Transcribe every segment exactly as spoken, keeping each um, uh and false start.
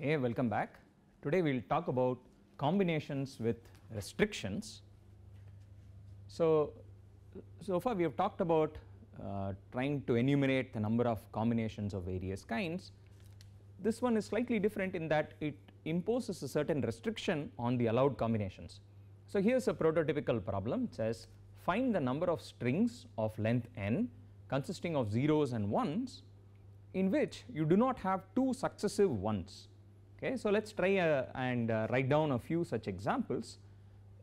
Okay, welcome back. Today we will talk about combinations with restrictions. So, so far we have talked about uh, trying to enumerate the number of combinations of various kinds. This one is slightly different in that it imposes a certain restriction on the allowed combinations. So, here is a prototypical problem. It says find the number of strings of length n consisting of zeros and ones in which you do not have two successive ones. Okay, so let us try uh, and uh, write down a few such examples.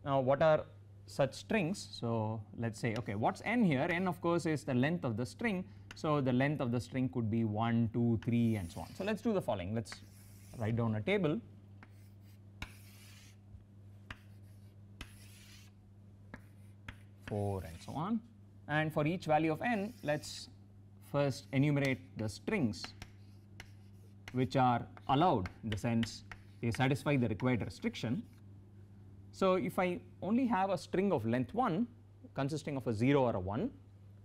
Now, what are such strings? So, let us say, okay, what is n here? N of course is the length of the string. So, the length of the string could be one, two, three and so on. So, let us do the following. Let us write down a table. four and so on, and for each value of n, let us first enumerate the strings which are allowed, in the sense they satisfy the required restriction. So, if I only have a string of length one consisting of a zero or a one,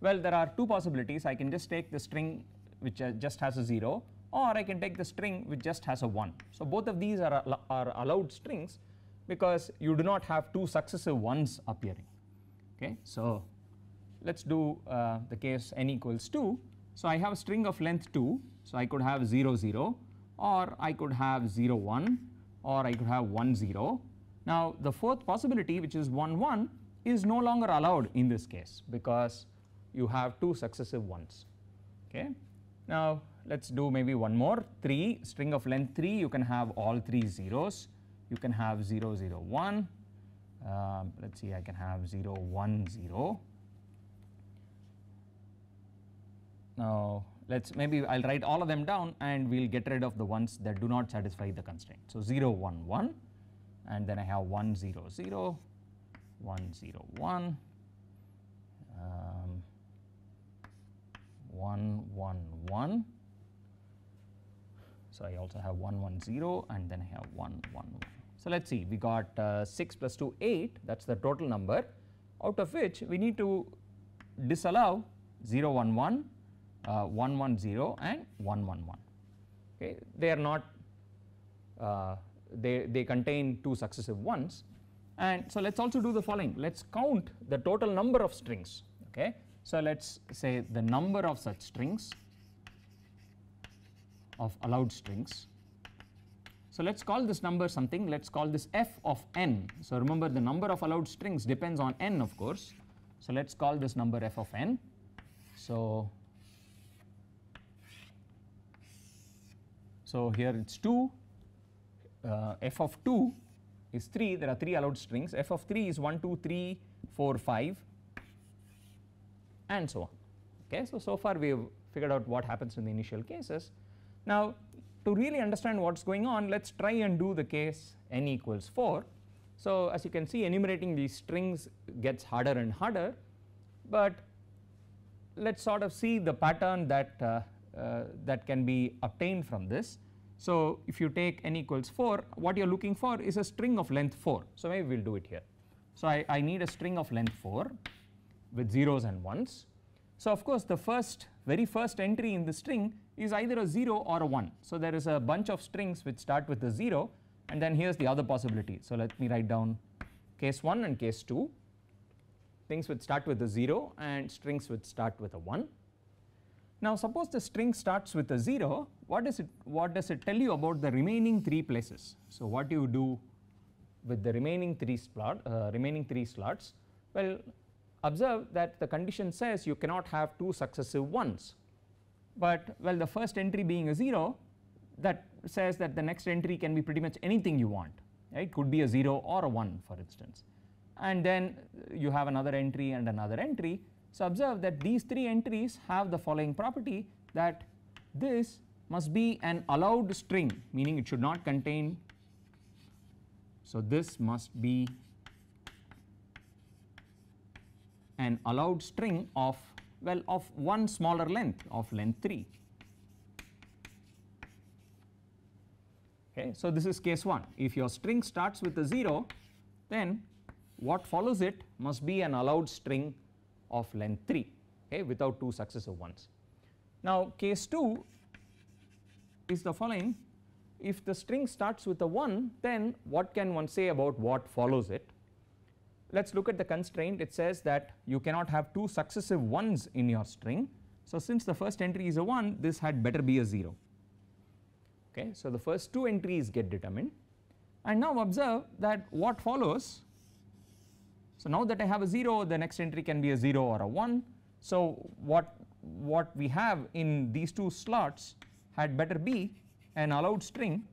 well, there are two possibilities. I can just take the string which just has a zero, or I can take the string which just has a one. So, both of these are, al are allowed strings because you do not have two successive ones appearing. Okay, so let us do uh, the case n equals two. So, I have a string of length two. So, I could have zero, zero, or I could have zero, one, or I could have one, zero. Now, the fourth possibility, which is one, one, is no longer allowed in this case because you have two successive ones. Okay. Now, let us do maybe one more. three, string of length three, you can have all three zeros. You can have zero, zero, one. Uh, let us see, I can have zero, one, zero. Now, let us maybe I will write all of them down and we will get rid of the ones that do not satisfy the constraint. So, zero, one, one, and then I have one, zero, zero, one, zero, one, um, one, one, one. So, I also have one, one, zero, and then I have one, one, one. So, let us see, we got uh, six plus two, eight, that is the total number, out of which we need to disallow zero, one, one. Uh, one, one, zero and one, one, one. Okay, they are not. Uh, they they contain two successive ones, and so let's also do the following. Let's count the total number of strings. Okay, so let's say the number of such strings of allowed strings. So let's call this number something. Let's call this f of n. So remember, the number of allowed strings depends on n, of course. So let's call this number f of n. So So, here it is two, uh, f of two is three, there are three allowed strings, f of three is one, two, three, four, five and so on. Okay. So, so far we have figured out what happens in the initial cases. Now, to really understand what is going on, let us try and do the case n equals four. So, as you can see, enumerating these strings gets harder and harder, but let us sort of see the pattern that uh, Uh, that can be obtained from this. So, if you take n equals four, what you are looking for is a string of length four. So, maybe we will do it here. So, I, I need a string of length four with zeros and ones. So, of course, the first very first entry in the string is either a zero or a one. So, there is a bunch of strings which start with a zero, and then here is the other possibility. So, let me write down case one and case two, things which start with a zero and strings which start with a one. Now, suppose the string starts with a zero, what is it, what does it tell you about the remaining three places? So, what do you do with the remaining three slot, uh, remaining three slots? Well, observe that the condition says you cannot have two successive ones, but well, the first entry being a zero, that says that the next entry can be pretty much anything you want, right? Could be a zero or a one, for instance, and then you have another entry and another entry. So, observe that these three entries have the following property, that this must be an allowed string, meaning it should not contain. So, this must be an allowed string of, well, of one smaller length, of length three. Okay. So, this is case one. If your string starts with a zero, then what follows it must be an allowed string of length three, okay, without two successive ones. Now, case two is the following. if the string starts with a one, then what can one say about what follows it? Let us look at the constraint. It says that you cannot have two successive ones in your string. So since the first entry is a one, this had better be a zero. Okay, so the first two entries get determined, and now observe that what follows. So now that I have a zero, the next entry can be a zero or a one. So what what we have in these two slots had better be an allowed string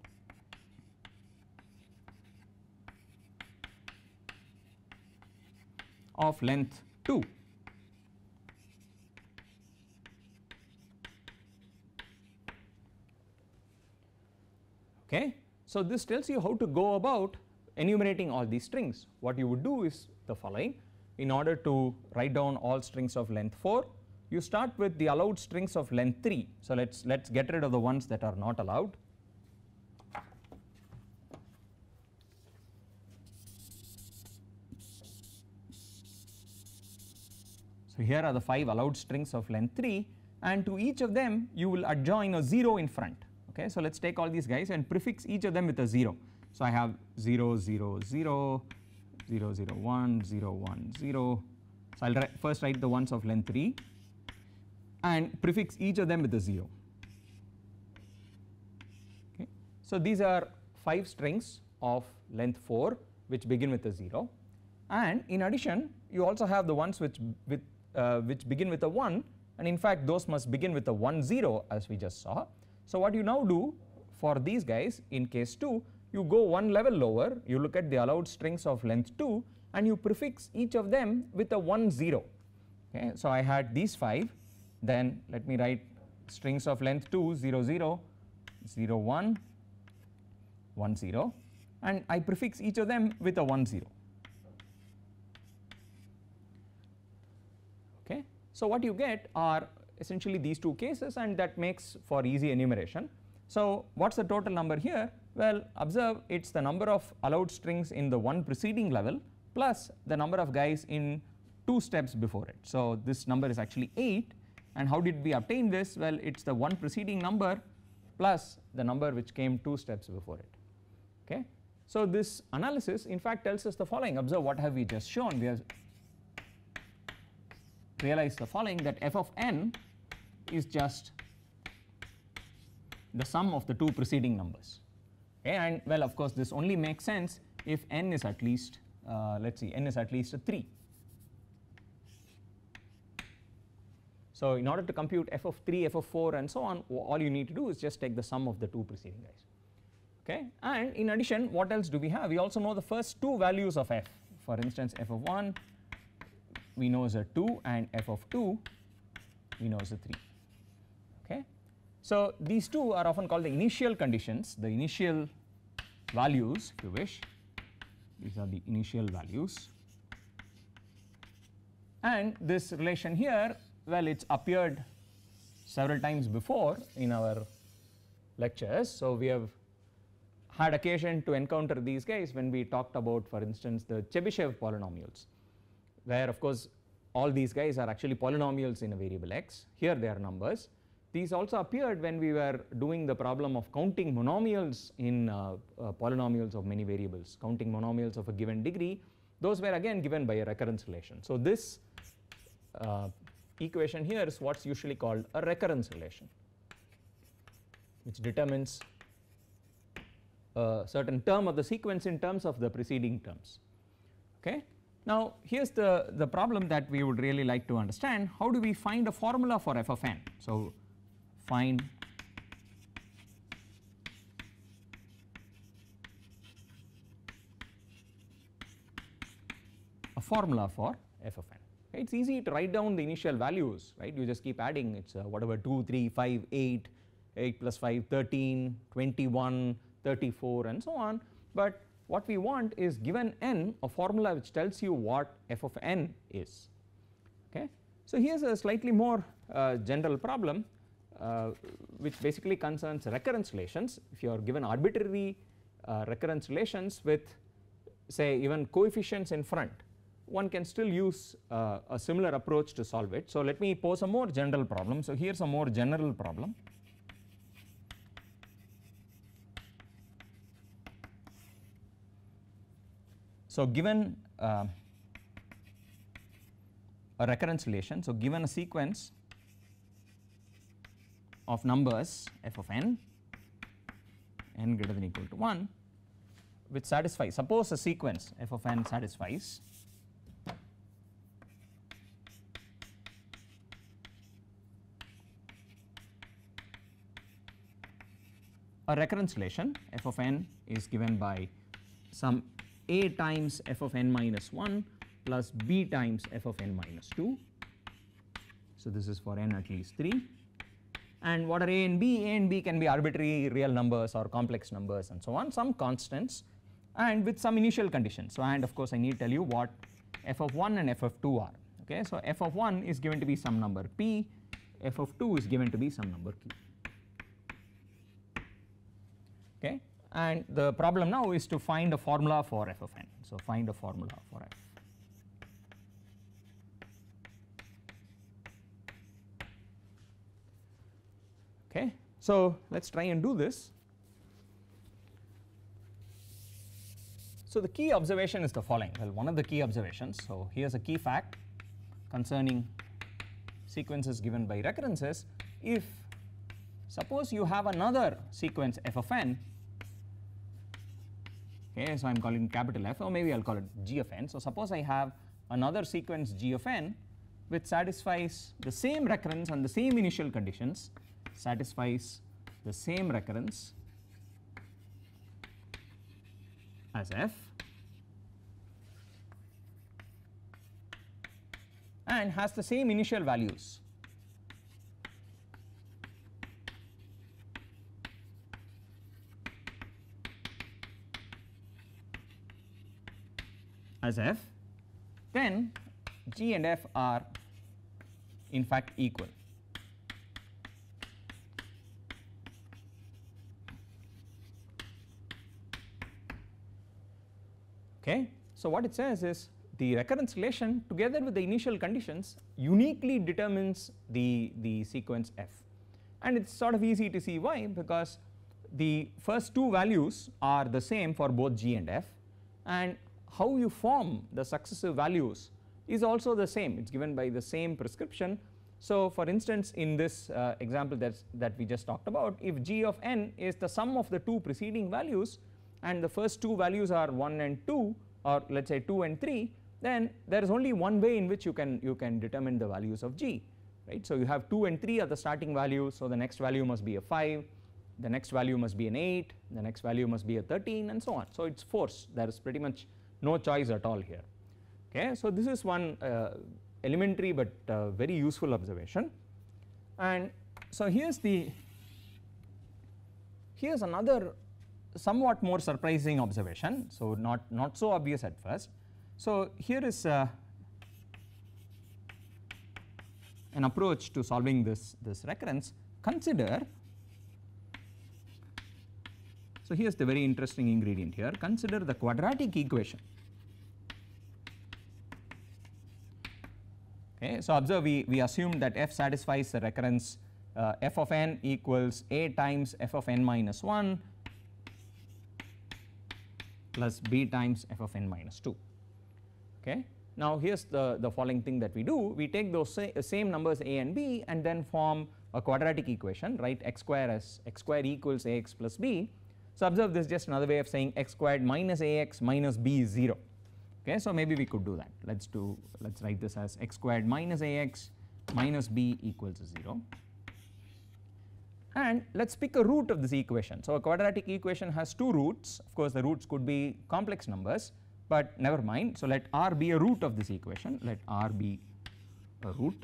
of length two. Okay, so this tells you how to go about enumerating all these strings. What you would do is the following: in order to write down all strings of length four, you start with the allowed strings of length three. So let's let's get rid of the ones that are not allowed. So here are the five allowed strings of length three, and to each of them you will adjoin a zero in front. Okay, so let's take all these guys and prefix each of them with a zero. So I have zero zero zero, zero zero one, zero one zero. So I'll write, first write the ones of length three and prefix each of them with a zero. Okay, so these are five strings of length four which begin with a zero, and in addition you also have the ones which with uh, which begin with a one, and in fact those must begin with a one zero as we just saw. So what you now do for these guys in case two, you go one level lower, you look at the allowed strings of length two and you prefix each of them with a one zero. Okay, so I had these five, then let me write strings of length two, zero zero, zero one, one zero, and I prefix each of them with a one zero. Okay, so what you get are essentially these two cases, and that makes for easy enumeration. So what is the total number here? Well, observe it is the number of allowed strings in the one preceding level plus the number of guys in two steps before it. So this number is actually eight, and how did we obtain this? Well, it is the one preceding number plus the number which came two steps before it. Okay, so this analysis in fact tells us the following. Observe what have we just shown. We have realized the following, that f of n is just the sum of the two preceding numbers. Okay, and well, of course this only makes sense if n is at least uh, let's see n is at least a three. So in order to compute f of three, f of four and so on, all you need to do is just take the sum of the two preceding guys. Okay, and in addition, what else do we have? We also know the first two values of f. For instance, f of one we know is a two, and f of two we know is a three. Okay, so these two are often called the initial conditions, the initial values if you wish. These are the initial values, and this relation here, well, it's appeared several times before in our lectures, so we have had occasion to encounter these guys when we talked about, for instance, the Chebyshev polynomials, where of course all these guys are actually polynomials in a variable x. Here they are numbers. These also appeared when we were doing the problem of counting monomials in uh, uh, polynomials of many variables, counting monomials of a given degree. Those were again given by a recurrence relation. So this uh, equation here is what is usually called a recurrence relation, which determines a certain term of the sequence in terms of the preceding terms. Okay. Now here is the, the problem that we would really like to understand. How do we find a formula for f of n? So find a formula for f of n. Okay, it is easy to write down the initial values, right? You just keep adding, it is uh, whatever two, three, five, eight, eight plus five, thirteen, twenty-one, thirty-four and so on. But what we want is, given n, a formula which tells you what f of n is. Okay, so here is a slightly more uh, general problem uh, which basically concerns recurrence relations. If you are given arbitrary uh, recurrence relations with, say, even coefficients in front, one can still use uh, a similar approach to solve it. So let me pose a more general problem. So here is a more general problem. So given uh, a recurrence relation, so given a sequence of numbers f of n, n greater than or equal to one, which satisfies, suppose a sequence f of n satisfies a recurrence relation, f of n is given by some a times f of n minus one plus b times f of n minus two. So this is for n at least three. And what are a and b? A and b can be arbitrary real numbers or complex numbers and so on, some constants and with some initial conditions. So, and of course I need to tell you what f of one and f of two are, okay. So f of one is given to be some number p, f of two is given to be some number q. Okay, and the problem now is to find a formula for f of n. So find a formula for f. Okay, so let's try and do this. So the key observation is the following. Well, one of the key observations. So here's a key fact concerning sequences given by recurrences. If suppose you have another sequence f of n, okay, so I am calling capital F, or maybe I will call it g of n. So suppose I have another sequence g of n which satisfies the same recurrence and the same initial conditions, satisfies the same recurrence as f and has the same initial values. As f, then g and f are in fact equal. Okay, so what it says is the recurrence relation together with the initial conditions uniquely determines the the sequence f, and it's sort of easy to see why, because the first two values are the same for both g and f, and how you form the successive values is also the same, it is given by the same prescription. So for instance in this uh, example that's, that we just talked about, if g of n is the sum of the two preceding values and the first two values are one and two, or let us say two and three, then there is only one way in which you can you can determine the values of g, right. So you have two and three are the starting values, so the next value must be a five, the next value must be an eight, the next value must be a thirteen and so on. So it is forced, there is pretty much no choice at all here, okay. So this is one uh, elementary but uh, very useful observation. And so here's the here's another somewhat more surprising observation, so not not so obvious at first. So here is uh, an approach to solving this this recurrence. Consider, so here's the very interesting ingredient here, consider the quadratic equation. Okay, so observe we, we assume that f satisfies the recurrence uh, f of n equals a times f of n minus one plus b times f of n minus two. Okay, now here's the, the following thing that we do, we take those sa same numbers a and b and then form a quadratic equation, write x square as x square equals ax plus b. So observe this is just another way of saying x squared minus ax minus b is zero. Okay, so maybe we could do that. Let's do let's write this as x squared minus ax minus b equals zero. And let's pick a root of this equation. So a quadratic equation has two roots. Of course, the roots could be complex numbers, but never mind. So let r be a root of this equation. Let r be a root.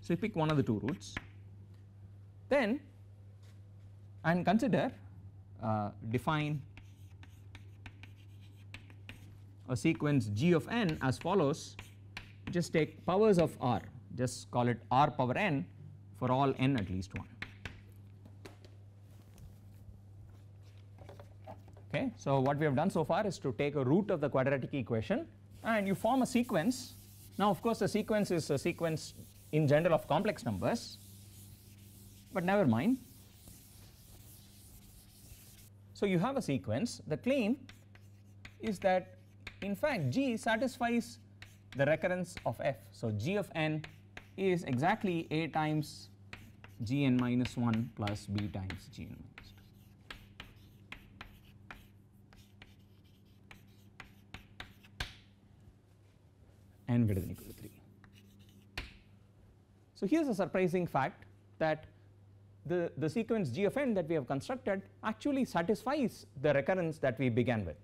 So you pick one of the two roots. Then and consider. Uh, define a sequence g of n as follows, just take powers of r, just call it r power n for all n at least one. Okay, so what we have done so far is to take a root of the quadratic equation and you form a sequence. Now of course the sequence is a sequence in general of complex numbers, but never mind. So you have a sequence, the claim is that In fact, G satisfies the recurrence of f. So, G of n is exactly a times Gn minus one plus b times Gn minus two. N greater than equal to three. So, here is a surprising fact that the, the sequence G of n that we have constructed actually satisfies the recurrence that we began with,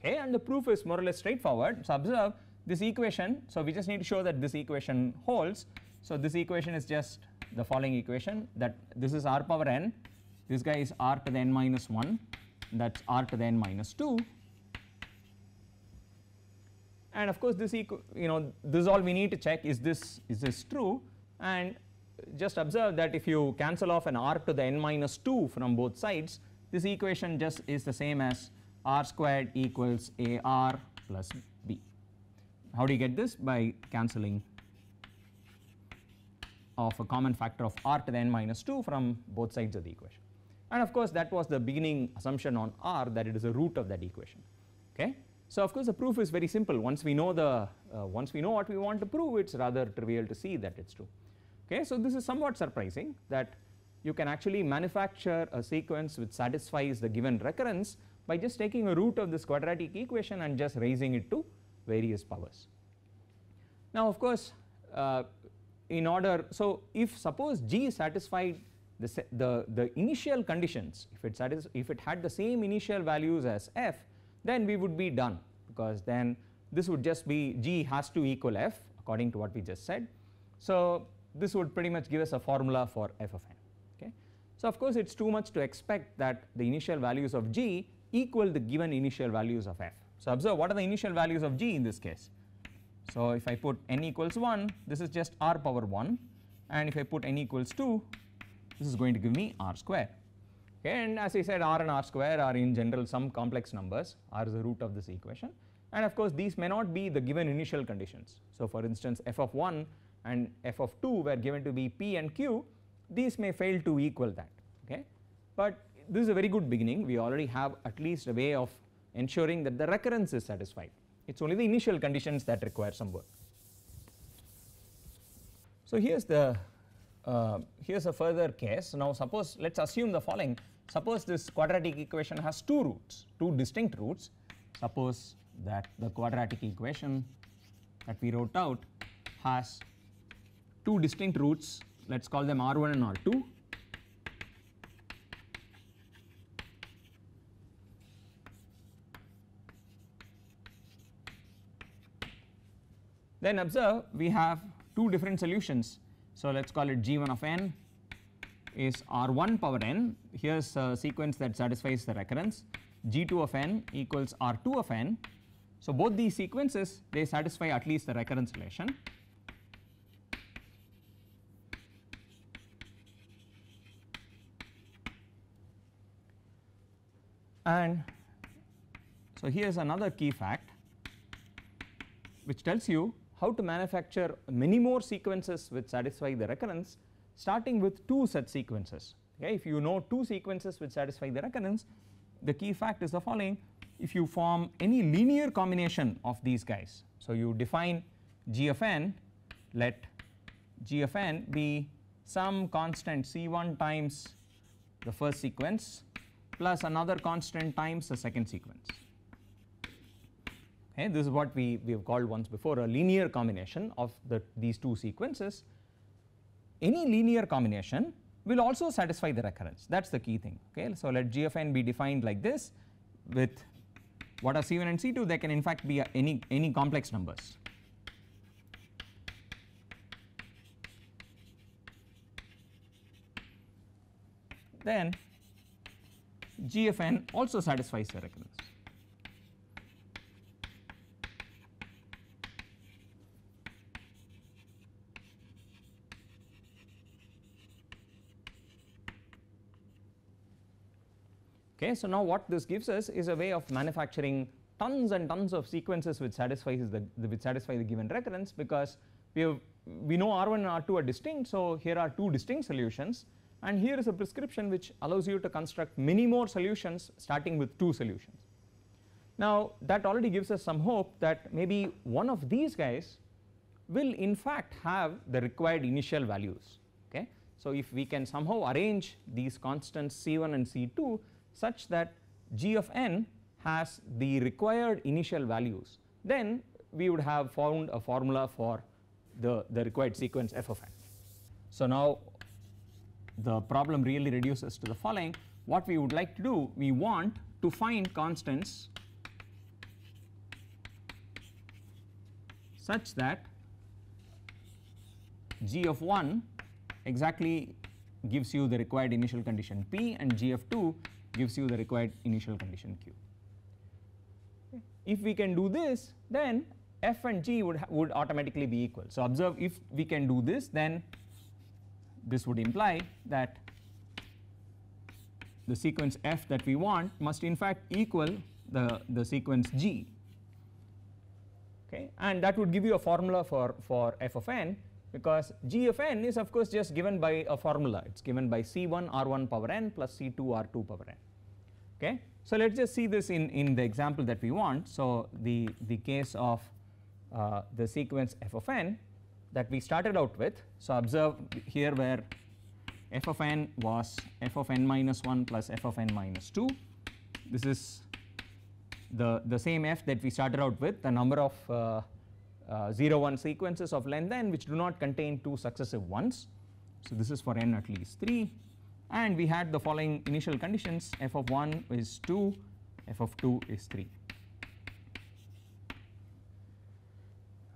okay, and the proof is more or less straightforward. So, observe this equation. So, we just need to show that this equation holds. So, this equation is just the following equation, that this is r power n, this guy is r to the n minus one, that is r to the n minus two, and of course, this equ you know this is all we need to check, is this is this true, and just observe that if you cancel off an r to the n minus two from both sides, this equation just is the same as r squared equals a r plus b. How do you get this? By cancelling of a common factor of r to the n minus two from both sides of the equation, and of course that was the beginning assumption on r, that it is a root of that equation, okay. So, of course, the proof is very simple. Once we know the uh, once we know what we want to prove, it is rather trivial to see that it is true. Okay, so this is somewhat surprising that you can actually manufacture a sequence which satisfies the given recurrence by just taking a root of this quadratic equation and just raising it to various powers. Now, of course, uh, in order, so if suppose G satisfied the the the initial conditions, if it satis if it had the same initial values as f, then we would be done, because then this would just be G has to equal f according to what we just said. So, this would pretty much give us a formula for f of n, okay. So, of course, it is too much to expect that the initial values of G equal the given initial values of f. So, observe what are the initial values of G in this case. So, if I put n equals one, this is just r power one, and if I put n equals two, this is going to give me r square, okay. And as I said, r and r square are in general some complex numbers, r is the root of this equation, and of course, these may not be the given initial conditions. So, for instance, f of one and f of two were given to be p and q, these may fail to equal that, okay. But this is a very good beginning. We already have at least a way of ensuring that the recurrence is satisfied. It is only the initial conditions that require some work. So, here is the uh, here is a further case. Now, suppose let us assume the following. Suppose this quadratic equation has two roots, two distinct roots. Suppose that the quadratic equation that we wrote out has two distinct roots, let us call them R one and R two, then observe we have two different solutions. So, let us call it G one of n is R one power n, here is a sequence that satisfies the recurrence, G two of n equals R two of n. So, both these sequences, they satisfy at least the recurrence relation. And so, here is another key fact which tells you how to manufacture many more sequences which satisfy the recurrence, starting with two such sequences, okay. If you know two sequences which satisfy the recurrence, the key fact is the following: if you form any linear combination of these guys, so you define G of n, let G of n be some constant C one times the first sequence plus another constant times the second sequence, okay. This is what we, we have called once before a linear combination of the, these two sequences. Any linear combination will also satisfy the recurrence, that is the key thing, okay. So, let G of n be defined like this, with what are C one and C two, they can in fact be any, any complex numbers. Then G of n also satisfies the recurrence. Okay, so now what this gives us is a way of manufacturing tons and tons of sequences which satisfies the, the which satisfy the given recurrence, because we have, we know R one and R two are distinct, so here are two distinct solutions. And here is a prescription which allows you to construct many more solutions, starting with two solutions. Now that already gives us some hope that maybe one of these guys will in fact have the required initial values, okay. So if we can somehow arrange these constants C one and C two such that g of n has the required initial values, then we would have found a formula for the, the required sequence f of n. So now the problem really reduces to the following: what we would like to do, we want to find constants such that g of one exactly gives you the required initial condition p and g of two gives you the required initial condition q. If we can do this, then f and g would, would automatically be equal. So observe, if we can do this, then this would imply that the sequence f that we want must in fact equal the, the sequence g, okay, and that would give you a formula for, for f of n, because g of n is of course just given by a formula. It is given by c one r one power n plus c two r two power n, okay. So let us just see this in, in the example that we want. So the, the case of uh, the sequence f of n that we started out with. So observe here where f of n was f of n minus one plus f of n minus two. This is the, the same f that we started out with, the number of uh, uh, zero one sequences of length n which do not contain two successive ones. So this is for n at least three. And we had the following initial conditions: f of one is two, f of two is three.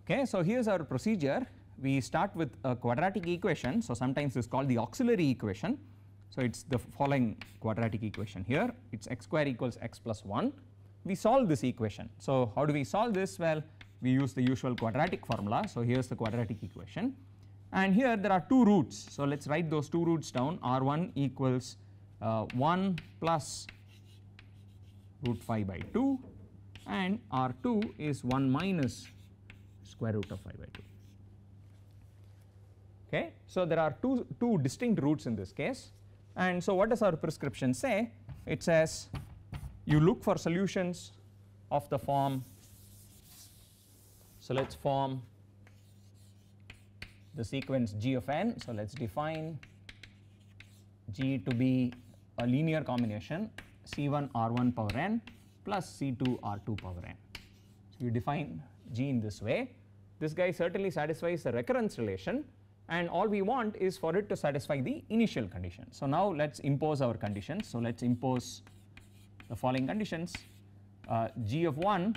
Okay, so here is our procedure. We start with a quadratic equation, so sometimes it is called the auxiliary equation. So it is the following quadratic equation here, it is x square equals x plus one. We solve this equation. So how do we solve this? Well, we use the usual quadratic formula. So here is the quadratic equation. And here there are two roots, so let us write those two roots down. R one equals uh, one plus root five by two, and R two is one minus square root of five by two, okay. So there are two, two distinct roots in this case. And so what does our prescription say? It says you look for solutions of the form, so let us form the sequence g of n. So let us define g to be a linear combination c one r one power n plus c two r two power n. So you define g in this way. This guy certainly satisfies the recurrence relation, and all we want is for it to satisfy the initial condition. So now let us impose our conditions. So let us impose the following conditions: uh, g of one,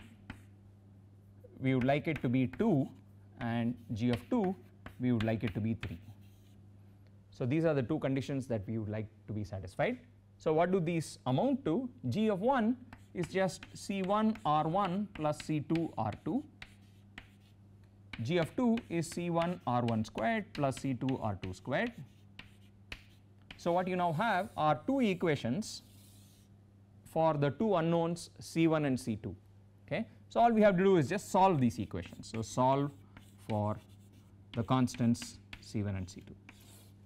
we would like it to be two, and g of two, we would like it to be three. So these are the two conditions that we would like to be satisfied. So what do these amount to? G of one is just c one r one plus c two r two. G of two is c one r one squared plus c two r two squared. So what you now have are two equations for the two unknowns c one and c two, okay. So all we have to do is just solve these equations. So solve for the constants c one and c two,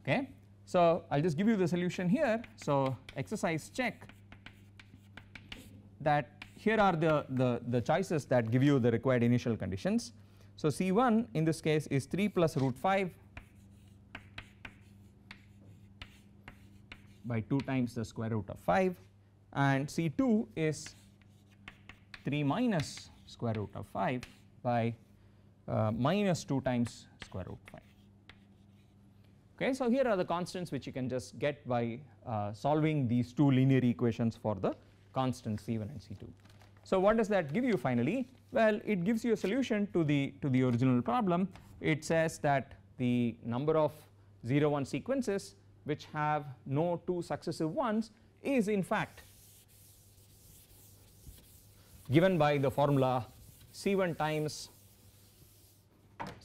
okay. So I will just give you the solution here. So exercise check that here are the, the, the choices that give you the required initial conditions. So c one in this case is three plus root five by two times the square root of five, and c two is three minus square root of five by Uh, minus two times square root five, okay. So here are the constants which you can just get by uh, solving these two linear equations for the constants c one and c two. So what does that give you finally? Well, it gives you a solution to the to the original problem. It says that the number of zero one sequences which have no two successive ones is in fact given by the formula c one times.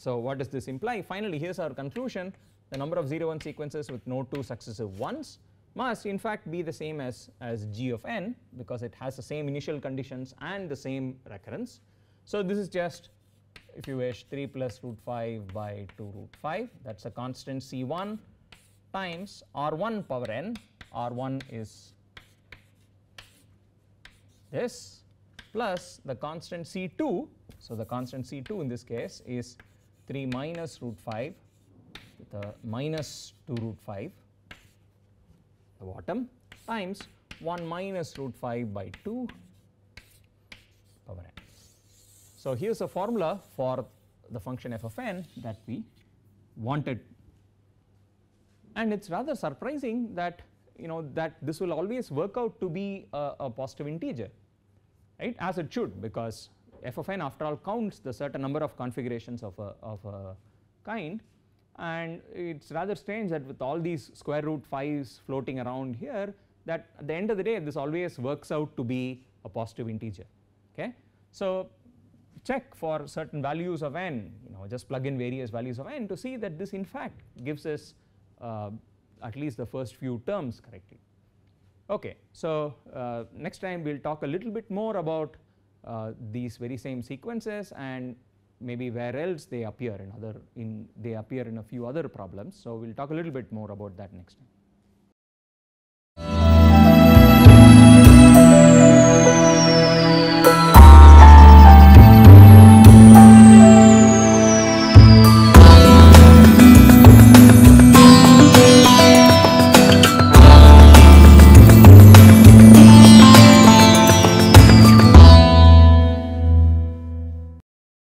So what does this imply? Finally, here is our conclusion: the number of zero one sequences with no two successive ones must in fact be the same as, as g of n, because it has the same initial conditions and the same recurrence. So this is just, if you wish, three plus root five by two root five, that is a constant c one times r one power n, r one is this, plus the constant C two. So the constant C two in this case is three minus root five with a minus two root five the bottom times one minus root five by two power n. So here is a formula for the function f of n that we wanted, and it is rather surprising that you know that this will always work out to be a, a positive integer, right, as it should, because f of n after all counts the certain number of configurations of a, of a kind, and it is rather strange that with all these square root fives floating around here that at the end of the day this always works out to be a positive integer, okay. So check for certain values of n, you know just plug in various values of n to see that this in fact gives us uh, at least the first few terms correctly, okay. So uh, next time we will talk a little bit more about uh, these very same sequences and maybe where else they appear in other in they appear in a few other problems. So we will talk a little bit more about that next time.